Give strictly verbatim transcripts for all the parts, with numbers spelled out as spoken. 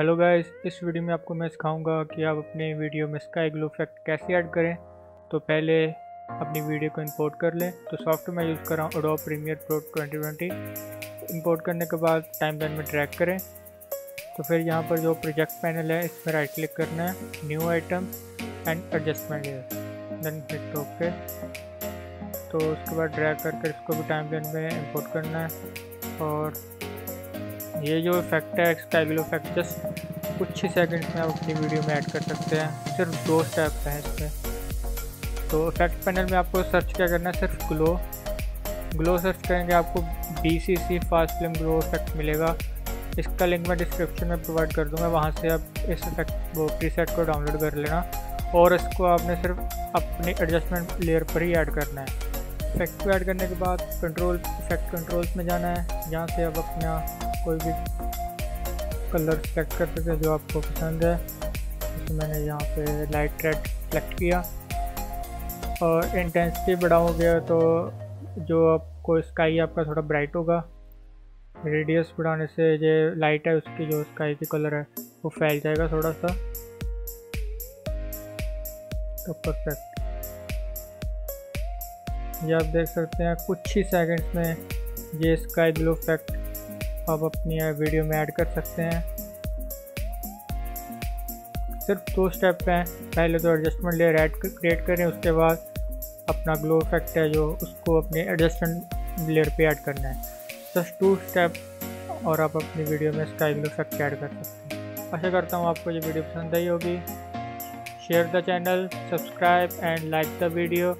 Hello guys, इस video में आपको मैं सिखाऊंगा कि आप अपने वीडियो में स्काई ग्लो इफेक्ट कैसे ऐड करें। तो पहले अपनी वीडियो को इंपोर्ट कर लें। तो सॉफ्टवेयर मैं यूज़ कर रहा हूँ Adobe Premiere Pro twenty twenty. Import करने के बाद टाइम लाइन में ट्रैक करें। तो फिर यहाँ पर जो प्रोजेक्ट पैनल है इस पर राइट क्लिक करना है, new item and adjustment layer, then hit okay. तो उसके बाद ड्रैग करके इसको भी टाइम लाइन में इंपोर्ट करना है। और ये जो इफेक्ट है स्काई ग्लो इफेक्ट जस्ट कुछ ही सेकंड्स में आप अपनी वीडियो में ऐड कर सकते हैं। सिर्फ दो स्टेप्स हैं इसमें। तो इफेक्ट पैनल में आपको सर्च क्या करना है, सिर्फ ग्लो ग्लो सर्च करेंगे, आपको B C C fast film glow effect मिलेगा। इसका लिंक मैं डिस्क्रिप्शन में प्रोवाइड कर दूंगा, वहां से आप इस इफेक्ट वो प्रीसेट को डाउनलोड कर लेना। और इसको आपने सिर्फ अपने एडजस्टमेंट लेयर पर ही ऐड करना है। इफेक्ट को ऐड करने के बाद कंट्रोल इफेक्ट कंट्रोल्स में जाना है, जहाँ से आप अपना कोई भी कलर सेलेक्ट कर सकते हैं जो आपको पसंद है। तो मैंने यहाँ पे लाइट रेड सेलेक्ट किया और इंटेंसिटी बढ़ाओगे तो जो आपको स्काई आपका थोड़ा ब्राइट होगा। रेडियस बढ़ाने से जो लाइट है उसकी जो स्काई की कलर है वो फैल जाएगा थोड़ा सा। तो परफेक्ट, ये आप देख सकते हैं कुछ ही सेकंड्स में ये स्काई ग्लो इफेक्ट आप अपनी वीडियो में ऐड कर सकते हैं। सिर्फ दो स्टेप हैं, पहले तो एडजस्टमेंट लेयर ऐड क्रिएट करें, उसके बाद अपना ग्लो इफेक्ट है जो उसको अपने एडजस्टमेंट लेयर पे ऐड करना है। जस्ट टू स्टेप और आप अपनी वीडियो में स्काई ग्लो इफेक्ट ऐड कर सकते हैं। आशा करता हूँ आपको ये वीडियो पसंद आई होगी। Share the channel, subscribe and like the video.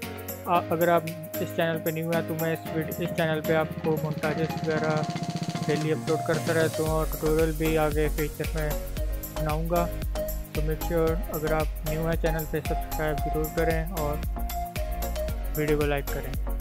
अगर आप इस चैनल पर न्यू हैं तो मैं इस वीडियो इस चैनल पर आपको मोन्टाजेस वगैरह डेली अपलोड करता रहता हूँ और ट्यूटोरियल भी आगे फ्यूचर में बनाऊँगा। तो मेक श्योर अगर आप न्यू हैं चैनल पे सब्सक्राइब जरूर करें और वीडियो को लाइक करें।